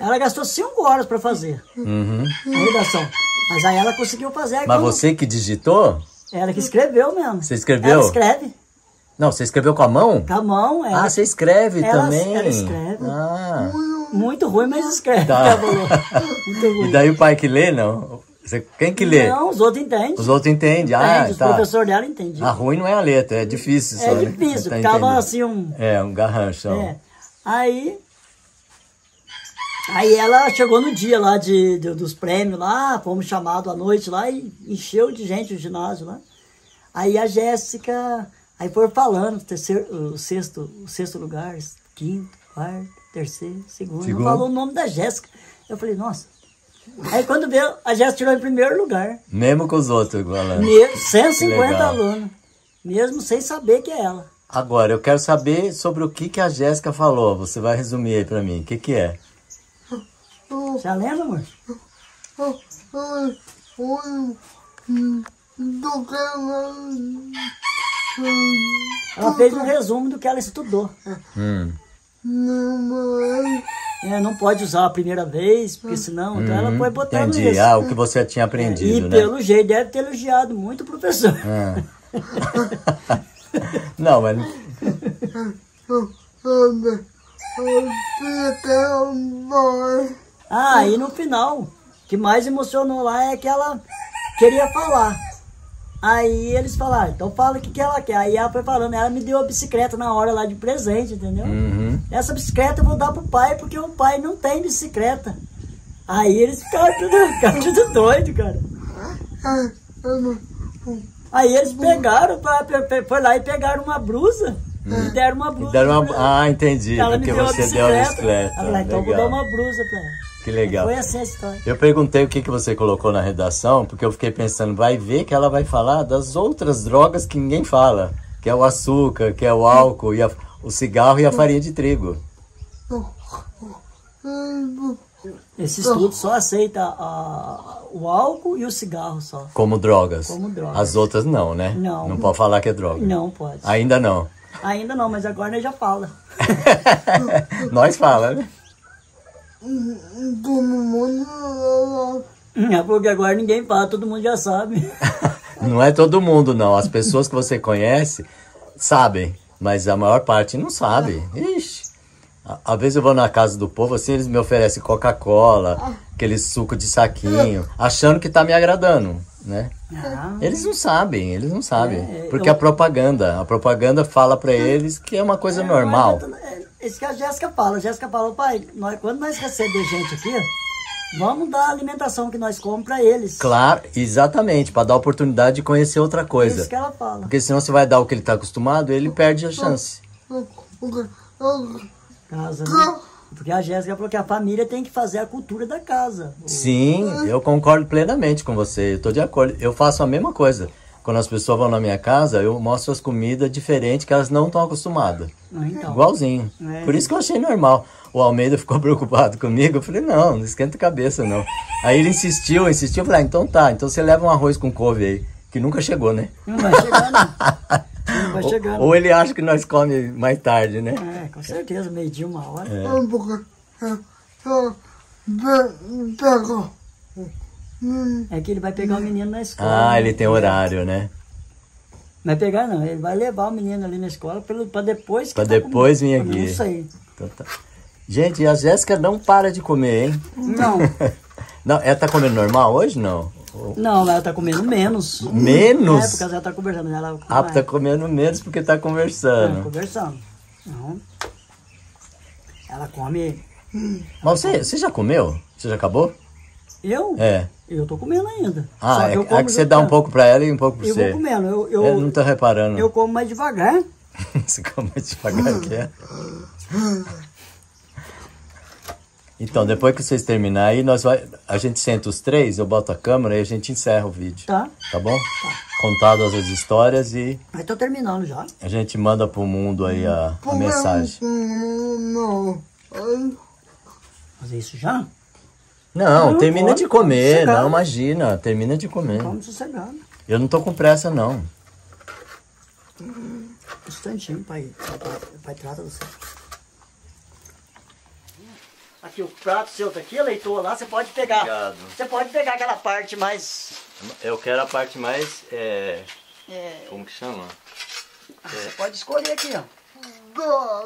Ela gastou cinco horas para fazer uhum. a redação. Mas aí ela conseguiu fazer. Mas quando... você que digitou? Ela que escreveu mesmo. Você escreveu? Ela escreve. Não, você escreveu com a mão? Com a mão, é. Ah, você escreve ela, também? Ela escreve. Ah. Muito ruim, mas escreve. Tá. Muito ruim. E daí o pai que lê, não? Quem que lê? Não, os outros entendem. Os outros entendem, ah, entende, tá. Os professores dela entendem. A ruim não é a letra, é difícil. É só, difícil, né? Ficava entendendo. assim um... É, um garrancho. É. Aí... Aí ela chegou no dia lá de, de, dos prêmios lá, fomos chamados à noite lá e encheu de gente o ginásio lá. Aí a Jéssica, aí foram falando, terceiro, o, sexto, o sexto lugar, quinto, quarto. terceira, segunda. Segundo. Falou o nome da Jéssica. Eu falei, nossa. Aí quando veio, a Jéssica tirou em primeiro lugar. Mesmo com os outros, igual ela. cento e cinquenta alunos. Mesmo sem saber que é ela. Agora, eu quero saber sobre o que, que a Jéssica falou. Você vai resumir aí pra mim. O que que é? Já lembra, amor? Ela fez um resumo do que ela estudou. Hum. É, não pode usar a primeira vez, porque senão... Hum, então ela foi botando entendi. Isso. Ah, o que você tinha aprendido, é, e né? E pelo jeito, deve ter elogiado muito o professor. Ah. Não, mas... Ah, e no final, o que mais emocionou lá é que ela queria falar. Aí eles falaram, então fala o que, que ela quer. Aí ela foi falando, ela me deu a bicicleta na hora lá de presente, entendeu? Uhum. Essa bicicleta eu vou dar pro pai, porque o pai não tem bicicleta. Aí eles ficaram tudo, ficaram tudo doido, cara. Aí eles pegaram, foi lá e pegaram uma blusa. Hum. E deram uma blusa. Deram uma... Ah, entendi. Ela porque me deu você deu a bicicleta. Ela falou, então eu vou dar uma blusa pra ela. Que legal. Foi assim a história. Eu perguntei o que, que você colocou na redação, porque eu fiquei pensando, vai ver que ela vai falar das outras drogas que ninguém fala, que é o açúcar, que é o álcool, e a, o cigarro e a farinha de trigo. Esse estudo só aceita a, o álcool e o cigarro só. Como drogas. Como drogas. As outras não, né? Não. Não pode falar que é droga. Não pode. Ainda não. Ainda não, mas agora nós já fala. Nós fala, né? Todo mundo... É porque agora ninguém fala, todo mundo já sabe. Não é todo mundo, não. As pessoas que você conhece sabem, mas a maior parte não sabe. Ixi. Às vezes eu vou na casa do povo, assim, eles me oferecem Coca-Cola, aquele suco de saquinho, achando que tá me agradando, né? Ah. Eles não sabem, eles não sabem. É, porque eu... a propaganda, a propaganda fala pra eles que é uma coisa é, normal. Isso que a Jéssica fala, a Jéssica fala, pai, nós, quando nós receber gente aqui, vamos dar a alimentação que nós comemos para eles. Claro, exatamente, para dar a oportunidade de conhecer outra coisa. Isso que ela fala. Porque senão você vai dar o que ele está acostumado, ele perde a chance. Casa, né? Porque a Jéssica falou que a família tem que fazer a cultura da casa. Sim, eu concordo plenamente com você, eu estou de acordo, eu faço a mesma coisa. Quando as pessoas vão na minha casa, eu mostro as comidas diferentes que elas não estão acostumadas. Então, igualzinho. É. Por isso que eu achei normal. O Almeida ficou preocupado comigo. Eu falei, não, não esquenta a cabeça, não. Aí ele insistiu, insistiu. Eu falei, ah, então tá. Então você leva um arroz com couve aí. Que nunca chegou, né? Não vai chegar, não. Não vai chegar, não. Ou ele acha que nós comemos mais tarde, né? É, com certeza. Meio dia, uma hora. É. É que ele vai pegar o menino na escola. Ah, ele tem horário, né? Não vai pegar não, ele vai levar o menino ali na escola para depois... que Para tá depois vir aqui. Isso aí. Então, tá. Gente, a Jéssica não para de comer, hein? Não. Não, ela tá comendo normal hoje, não? Não, ela tá comendo menos. Menos? É, porque ela tá conversando. Ela ah, tá comendo menos porque tá conversando. Tá conversando. Não. Ela come... Mas você, você já comeu? Você já acabou? Eu? É. Eu tô comendo ainda. Ah, só que eu como é que você dá um pouco pra ela e um pouco pra eu você. Eu vou comendo. Eu, eu, eu não tô reparando. Eu como mais devagar. Você come mais devagar que é? Então, depois que vocês terminarem aí, nós vai, a gente senta os três, eu boto a câmera e a gente encerra o vídeo. Tá. Tá bom? Tá. Contado as histórias e... Mas tô terminando já. A gente manda pro mundo aí a, a mensagem. Fazer isso já? Não, não, termina pode, de comer, sossegado. Não, imagina, termina de comer. Como sossegado. Eu não tô com pressa, não. Um instantinho, pai, pai, pai trata você. Aqui, o prato seu tá aqui, leitor, lá, você pode pegar. Obrigado. Você pode pegar aquela parte mais... Eu quero a parte mais, é... é... como que chama? Ah, é... Você pode escolher aqui, ó.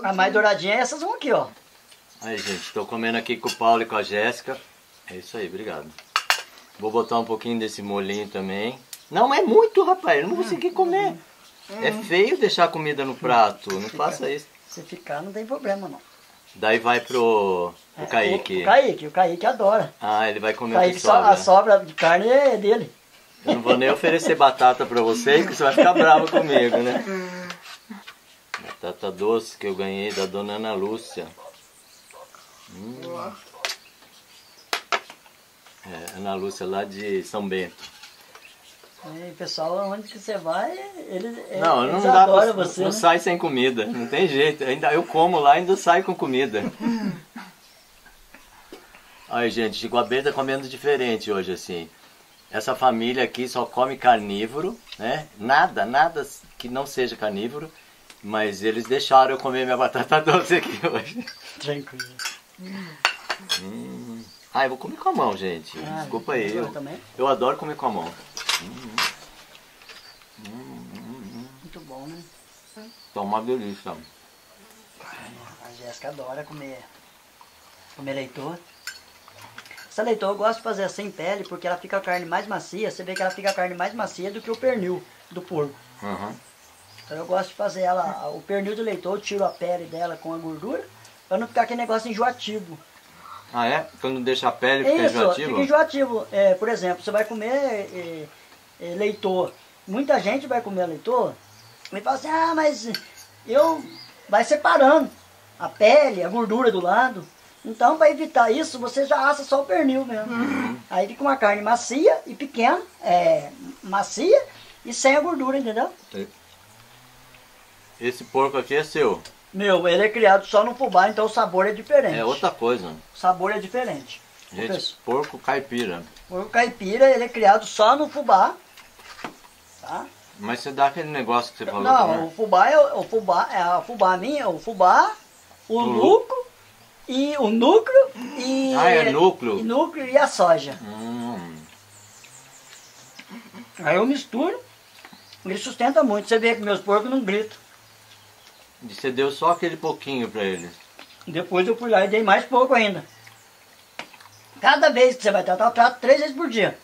A mais douradinha é essas uma aqui, ó. Aí, gente, tô comendo aqui com o Paulo e com a Jéssica. É isso aí, obrigado. Vou botar um pouquinho desse molinho também. Não, é muito, rapaz, eu não consegui comer. Hum. É feio deixar comida no prato, não fica, faça isso. Se ficar, não tem problema, não. Daí vai pro, pro é, Kaique. O, o Kaique, o Kaique adora. Ah, ele vai comer o Kaique, que sobra. A sobra de carne é dele. Eu não vou nem oferecer batata pra você, porque você vai ficar bravo comigo, né? Batata doce que eu ganhei da dona Ana Lúcia. Hum. É, Ana Lúcia, lá de São Bento. E pessoal, aonde que você vai, eles, não, eles não adoram dá pra, você. Não, né? Sai sem comida, não tem jeito. Ainda, eu como lá e ainda saio com comida. Aí, gente, Chico Abelha tá comendo diferente hoje, assim. Essa família aqui só come carnívoro, né? Nada, nada que não seja carnívoro. Mas eles deixaram eu comer minha batata doce aqui hoje. Tranquilo. Hum. Ah, eu vou comer com a mão, gente. Ah, desculpa aí. Eu, eu, eu adoro comer com a mão. Hum, hum, hum. Muito bom, né? Tá uma delícia. A Jéssica adora comer, comer leitoa. Essa leitoa eu gosto de fazer sem pele, porque ela fica a carne mais macia. Você vê que ela fica a carne mais macia do que o pernil do porco. Uhum. Então eu gosto de fazer ela, o pernil de leitoa, eu tiro a pele dela com a gordura, pra não ficar aquele negócio enjoativo. Ah, é? Quando deixa a pele fica Isso, enjoativo? Fica enjoativo. É, por exemplo, você vai comer é, é, leitoa. Muita gente vai comer leitoa e fala assim, ah, mas eu... Vai separando a pele, a gordura do lado. Então, para evitar isso, você já assa só o pernil mesmo. Uhum. Aí fica uma carne macia e pequena, é, macia e sem a gordura, entendeu? Esse porco aqui é seu? Meu, ele é criado só no fubá, então o sabor é diferente. É outra coisa. O sabor é diferente. Gente, porco caipira. Porco caipira, ele é criado só no fubá, tá? Mas você dá aquele negócio que você falou. Não, o fubá é o fubá, é a fubá minha, o fubá, o lucro e o núcleo e... Ah, é núcleo? E núcleo e a soja. Hum. Aí eu misturo, ele sustenta muito. Você vê que meus porcos não gritam. E você deu só aquele pouquinho pra eles? Depois eu fui lá e dei mais pouco ainda. Cada vez que você vai tratar, eu trato três vezes por dia.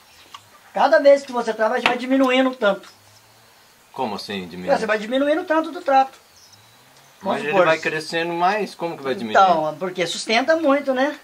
Cada vez que você trata, você vai diminuindo o tanto. Como assim diminuindo? Você vai diminuindo o tanto do trato. Mas ele supor, vai crescendo mais, como que vai diminuindo? Então, porque sustenta muito, né?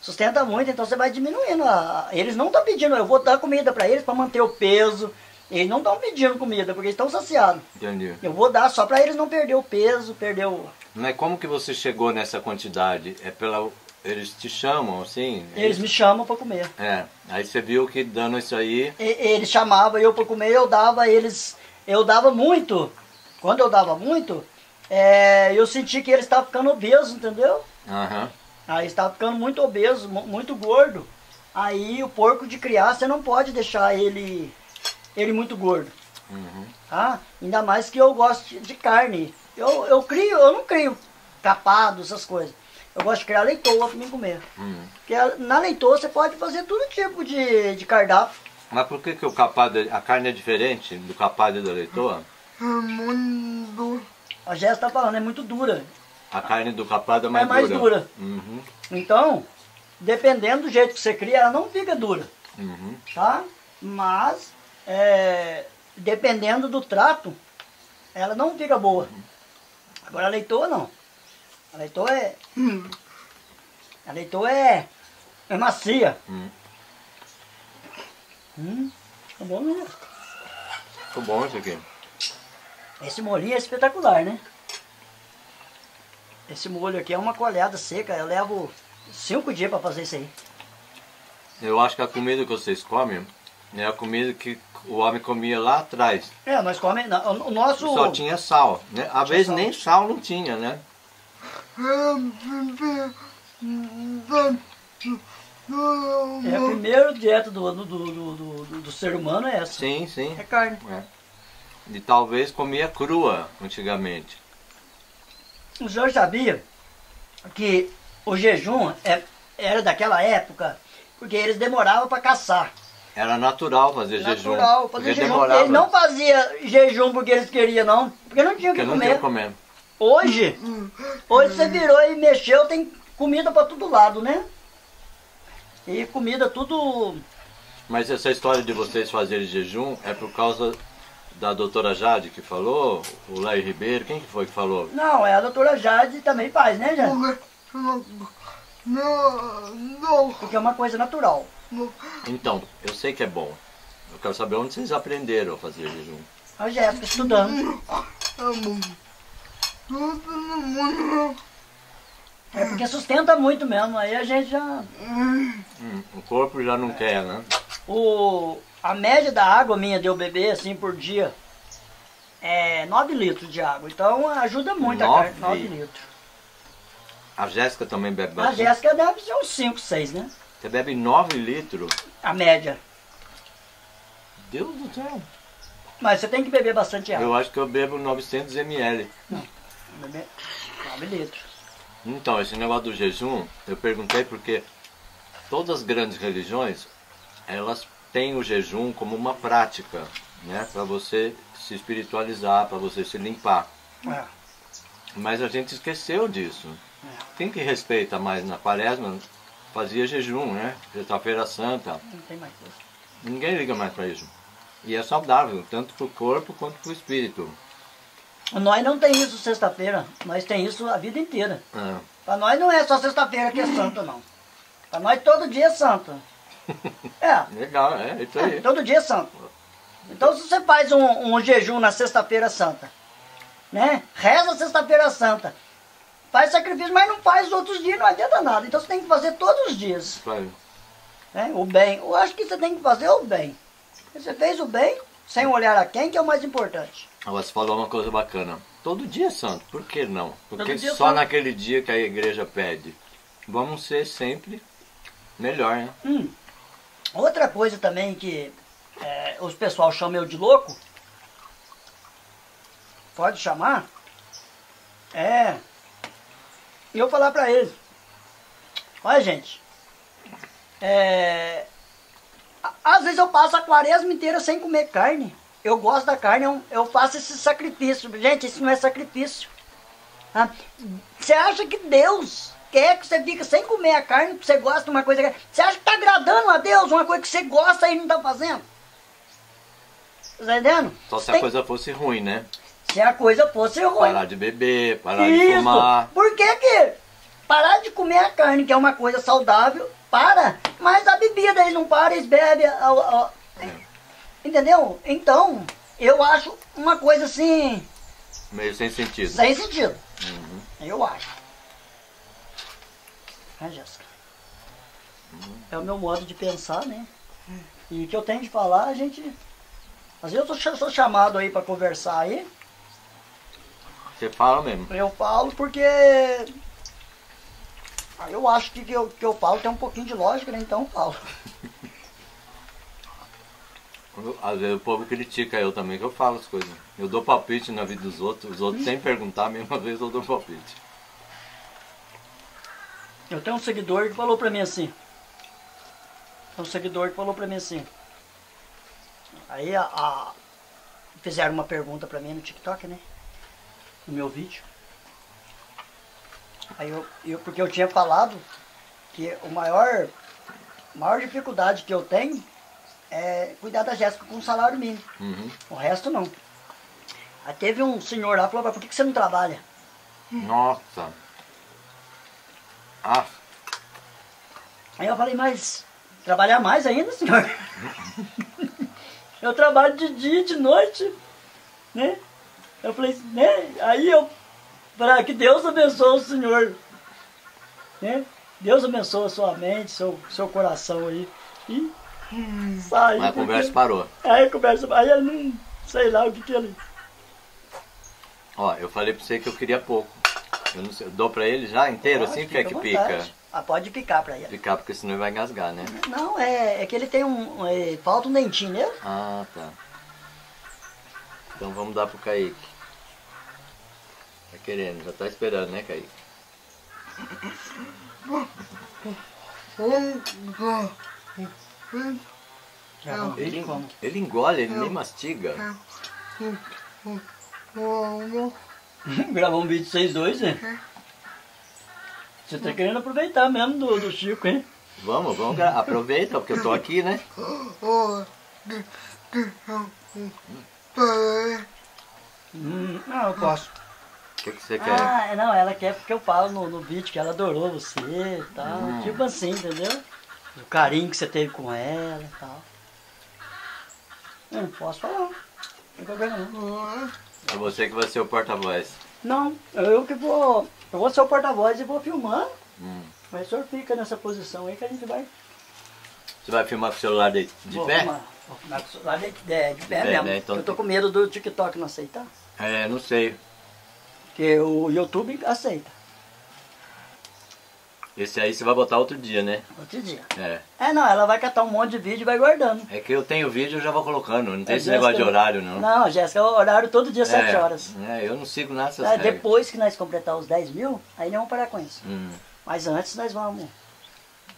Sustenta muito, então você vai diminuindo. A... Eles não estão pedindo, eu vou dar comida pra eles pra manter o peso. Eles não estão pedindo comida, porque eles estão saciados. Entendi. Eu vou dar só para eles não perder o peso, perder o... Mas como que você chegou nessa quantidade? É pela... Eles te chamam, assim? Eles, eles... me chamam para comer. É. Aí você viu que dando isso aí... E, eles chamavam eu para comer, eu dava eles... Eu dava muito. Quando eu dava muito, é... eu senti que eles estavam ficando obesos, entendeu? Aham. Uhum. Aí estavam ficando muito obesos, muito gordo. Aí o porco de criar, você não pode deixar ele... Ele muito gordo, uhum. Tá? Ainda mais que eu gosto de carne. Eu, eu crio, eu não crio capado, essas coisas. Eu gosto de criar leitoa pra mim comer. Uhum. Porque na leitoa você pode fazer todo tipo de, de cardápio. Mas por que, que o capado, a carne é diferente do capado e da leitoa? Hum. A Jéssica tá falando, é muito dura. A carne do capado é mais dura. É mais dura. dura. Uhum. Então, dependendo do jeito que você cria, ela não fica dura. Uhum. Tá? Mas... É, dependendo do trato, ela não fica boa. Agora a leitoa não. A leitoa é... A leitoa é... É macia. Hum. Hum, tá bom, né? Ficou bom isso aqui. Esse molhinho é espetacular, né? Esse molho aqui é uma colhada seca. Eu levo cinco dias para fazer isso aí. Eu acho que a comida que vocês comem é a comida que o homem comia lá atrás. É, nós comemos... O nosso... Só tinha sal, né? Às vezes sal. Nem sal não tinha, né? É a primeira dieta do, do, do, do, do, do ser humano é essa. Sim, sim. É carne. É. E talvez comia crua antigamente. O senhor sabia que o jejum é, era daquela época porque eles demoravam para caçar. Era natural fazer natural, jejum. Natural, fazer jejum. Demorava. Ele não fazia jejum porque eles queriam, não. Porque não tinha o que comer. Não tinha comer. Hoje, hoje você virou e mexeu, tem comida para todo lado, né? E comida tudo... Mas essa história de vocês fazerem jejum é por causa da doutora Jade que falou? O Lair Ribeiro, quem que foi que falou? Não, é a doutora Jade também faz, né, Jade? Não, não. Porque é uma coisa natural. Então, eu sei que é bom. Eu quero saber onde vocês aprenderam a fazer jejum. A Jéssica estudando. É porque sustenta muito mesmo, aí a gente já... Hum, o corpo já não quer, né? O, a média da água minha de eu beber, assim, por dia, é nove litros de água. Então ajuda muito nove? A carne, nove litros. A Jéssica também bebe bastante? A Jéssica deve ser uns cinco, seis, né? Você bebe nove litros? A média. Deus do céu. Mas você tem que beber bastante água. Eu acho que eu bebo novecentos mililitros. Não, beber nove litros. Então, esse negócio do jejum, eu perguntei porque todas as grandes religiões, elas têm o jejum como uma prática, né? Para você se espiritualizar, para você se limpar. É. Mas a gente esqueceu disso. É. Tem que respeitar mais na quaresma, fazia jejum, né? Sexta-feira santa. Não tem mais isso. Ninguém liga mais para isso. E é saudável, tanto para o corpo quanto para o espírito. Nós não tem isso sexta-feira, nós tem isso a vida inteira. É. Para nós não é só sexta-feira que é santo, não. Para nós todo dia é santo. É. Legal, é isso aí. É, todo dia é santo. Então se você faz um, um jejum na sexta-feira santa, né? Reza sexta-feira santa. Faz sacrifício, mas não faz outros dias, não adianta nada. Então você tem que fazer todos os dias. Né? O bem. Eu acho que você tem que fazer o bem. Você fez o bem, sem olhar a quem, que é o mais importante. Agora você falou uma coisa bacana. Todo dia é santo, por que não? Porque só naquele dia que a igreja pede. Vamos ser sempre melhor, né? Hum. Outra coisa também que é, os pessoal chamam eu de louco, pode chamar, é eu falar pra eles. Olha, gente, é... às vezes eu passo a quaresma inteira sem comer carne. Eu gosto da carne, eu faço esse sacrifício. Gente, isso não é sacrifício. Você acha que Deus quer que você fique sem comer a carne, que você gosta de uma coisa que... Você acha que está agradando a Deus uma coisa que você gosta e não está fazendo? Tá entendendo? Só se tem... a coisa fosse ruim, né? Se a coisa fosse ruim. Parar de beber, parar isso. de fumar. Por que que parar de comer a carne, que é uma coisa saudável... Para, mas a bebida eles não param, eles bebem, a, a, a, entendeu? Então, eu acho uma coisa assim... Meio sem sentido. Sem sentido, uhum. Eu acho. É, Jéssica? Uhum. É o meu modo de pensar, né? E o que eu tenho de falar, a gente... Às vezes eu sou, sou chamado aí para conversar aí. Você fala mesmo? Eu falo porque... Eu acho que eu, que eu falo tem um pouquinho de lógica, né? Então eu falo. Às vezes o povo critica eu também, que eu falo as coisas. Eu dou palpite na vida dos outros, os outros hum. sem perguntar, a mesma vez eu dou palpite. Eu tenho um seguidor que falou pra mim assim. Tem um seguidor que falou pra mim assim. Aí a, a, fizeram uma pergunta pra mim no TikTok, né? No meu vídeo. Aí eu, eu, porque eu tinha falado que o maior, maior dificuldade que eu tenho é cuidar da Jéssica com um salário mínimo. Uhum. O resto não. Aí teve um senhor lá que falou, por que, que você não trabalha? Nossa! Ah. Aí eu falei, mas trabalhar mais ainda, senhor? Eu trabalho de dia e de noite, né? Eu falei, né? Aí eu... Para que Deus abençoe o senhor, né? Deus abençoe a sua mente, seu, seu coração aí. E sai. Mas a porque... conversa parou. Aí a conversa parou. Aí ele não sei lá o que que ele... Ó, eu falei para você que eu queria pouco. Eu, não sei, eu dou para ele já inteiro, pode, assim, que é que pica? Ah, pode picar para ele. Picar, porque senão ele vai engasgar, né? Não, é, é que ele tem um... É, falta um dentinho, né? Ah, tá. Então vamos dar pro Kaique. Tá querendo, já tá esperando, né, Kaique? Ele, ele engole, ele nem mastiga. Gravar um vídeo de vocês dois, hein? Você tá querendo aproveitar mesmo do, do Chico, hein? Vamos, vamos, aproveita, porque eu tô aqui, né? Hum, não, eu posso. O que, que você quer? Ah, não, ela quer porque eu falo no, no vídeo que ela adorou você e tal. Hum. Tipo assim, entendeu? O carinho que você teve com ela e tal. Eu não posso falar. Não tem problema não. É você que vai ser o porta-voz. Não, eu que vou Eu vou ser o porta-voz e vou filmando. Hum. Mas o senhor fica nessa posição aí que a gente vai... Você vai filmar com o celular de, de vou pé? Filmar. Vou filmar com o celular de, de, de pé, de pé mesmo. Né? Então, eu tô com medo do TikTok não aceitar. É, não sei. Porque o YouTube aceita. Esse aí você vai botar outro dia, né? Outro dia. É. É, não, ela vai catar um monte de vídeo e vai guardando. É que eu tenho vídeo e já vou colocando, não tem é esse Jéssica, negócio de horário, não. Não, Jéssica, horário todo dia, sete horas. É, eu não sigo nada dessas regras. Depois que nós completar os dez mil, aí nós vamos parar com isso. Hum. Mas antes nós vamos...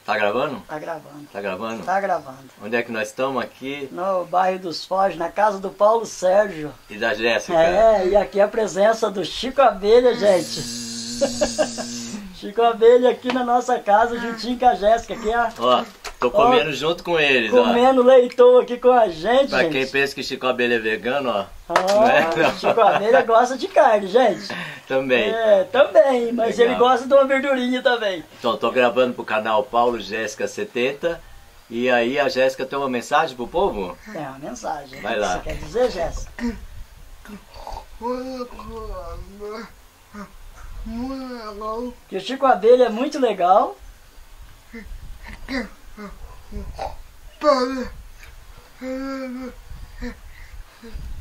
Tá gravando? Tá gravando. Tá gravando? Tá gravando. Onde é que nós estamos aqui? No bairro dos Foz, na casa do Paulo Sérgio. E da Jéssica. É, e aqui a presença do Chico Abelha, gente. Chico Abelha aqui na nossa casa, juntinho com a Jéssica aqui, ó. Ó, tô comendo ó, junto com eles, comendo ó. Comendo leitão aqui com a gente, pra gente. Pra quem pensa que Chico Abelha é vegano, ó. Ó, não é, não. Chico Abelha gosta de carne, gente. Também. É, também, mas legal. Ele gosta de uma verdurinha também. Então, tô gravando pro canal Paulo Jéssica setenta. E aí, a Jéssica tem uma mensagem pro povo? Tem uma mensagem. Vai lá. Você quer dizer, Jéssica? Que o Chico Abelha é muito legal.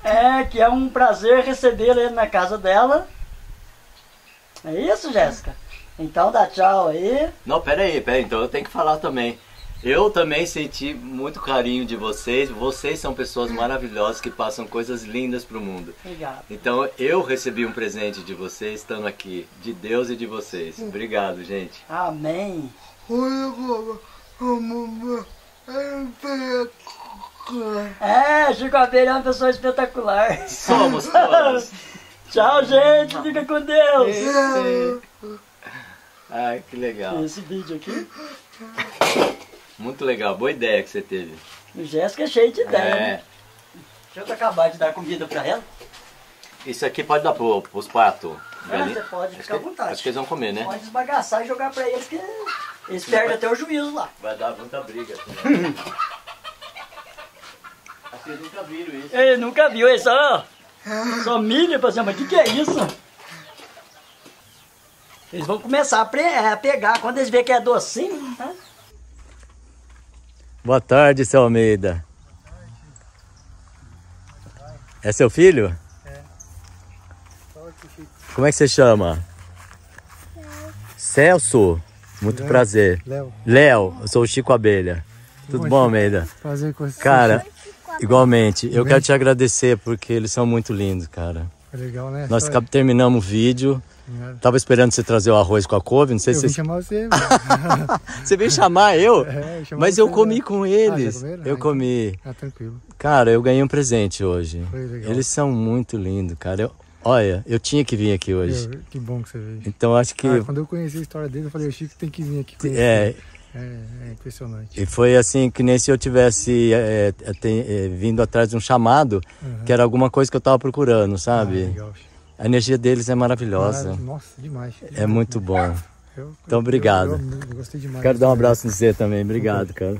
É, que é um prazer recebê-la na casa dela. É isso, Jéssica? Então dá tchau aí. Não, pera aí, pera aí, então eu tenho que falar também. Eu também senti muito carinho de vocês. Vocês são pessoas maravilhosas que passam coisas lindas para o mundo. Obrigado. Então eu recebi um presente de vocês estando aqui, de Deus e de vocês. Obrigado, gente. Amém. É, Chico Abelha é uma pessoa espetacular. Somos todos. Tchau, gente. Fica com Deus. Esse... Ai, que legal. Esse vídeo aqui. Muito legal, boa ideia que você teve. O Jéssica é cheio de ideia, é. Né? Deixa eu acabar de dar comida pra ela. Isso aqui pode dar pro, pros patos. É, você pode ficar à vontade. Acho que eles vão comer, né? Pode esbagaçar e jogar pra eles, que eles perdem vai, até o juízo lá. Vai dar muita briga. Acho que eles nunca viram isso. Ele nunca viu isso, ó. Só milho, por exemplo, mas o que, que é isso? Eles vão começar a, a pegar, quando eles verem que é docinho, tá? Boa tarde, seu Almeida. Boa tarde. É seu filho? É. Como é que você chama? É. Celso. Muito Léo. Prazer. Léo. Léo, eu sou o Chico Abelha. Que tudo bom, bom, Almeida? Prazer com você. Cara, igualmente, eu quero te agradecer porque eles são muito lindos, cara. É legal, né? Nós é. terminamos o vídeo. Tava esperando você trazer o arroz com a couve, não sei eu se... Eu vim chamar você. Você veio chamar eu? É, eu mas eu você, comi né? com eles. Ah, eu comi. Ah, tranquilo. Cara, eu ganhei um presente hoje. Foi legal. Eles são muito lindos, cara. Eu... Olha, eu tinha que vir aqui hoje. Eu, que bom que você veio. Então, acho que... Ah, quando eu conheci a história dele, eu falei, o Chico tem que vir aqui conhecer. É... É, é impressionante. E foi assim, que nem se eu tivesse é, tem, é, vindo atrás de um chamado, uhum. que era alguma coisa que eu tava procurando, sabe? Ah, legal, Chico. A energia deles é maravilhosa. Nossa, demais. É muito bom. Eu, então, obrigado. Eu, eu, eu gostei demais. Quero dar um abraço em você também. Obrigado, cara.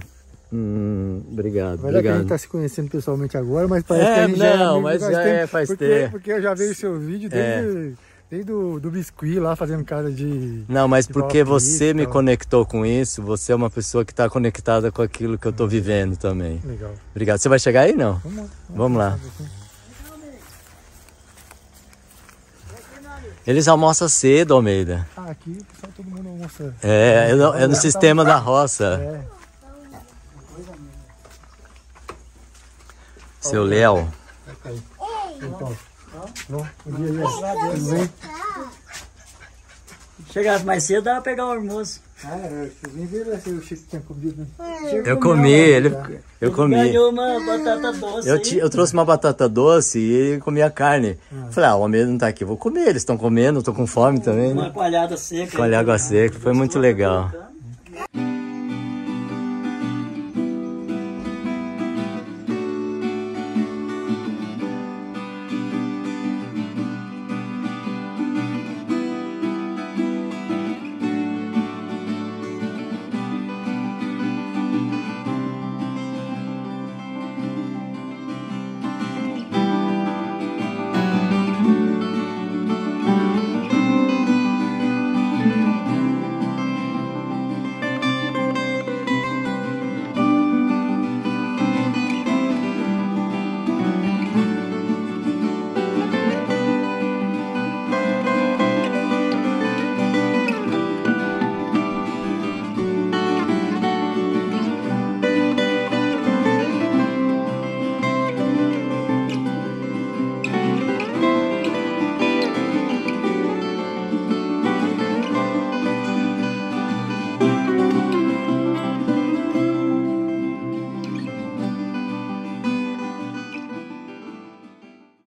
Hum, obrigado, mas obrigado. É que a gente tá se conhecendo pessoalmente agora, mas parece é, que a gente não, já... Não, mas já é, faz porque, tempo. Porque eu já vejo seu vídeo desde... É. Desde do, do biscuit lá, fazendo cara de... Não, mas de porque você me conectou com isso, você é uma pessoa que está conectada com aquilo que eu estou vivendo também. Legal. Obrigado. Você vai chegar aí, não? Vamos lá. Vamos lá. Eles almoçam cedo, Almeida. Ah, aqui o pessoal todo mundo almoça. É, é no, é no sistema da roça. É. Seu Léo. Então, bom dia, Jéssica. Chegasse mais cedo, dava pra pegar o almoço. Ah, vocês nem viram se o Chico tinha comido, né? Eu comi, ele, eu ele comi. Ganhou uma batata doce. Eu, te, eu trouxe uma batata doce e ele comia carne. Ah. Falei, ah, o Almeida não tá aqui, vou comer. Eles estão comendo, eu tô com fome também. Uma né? coalhada seca. Coalhada seca, foi muito legal.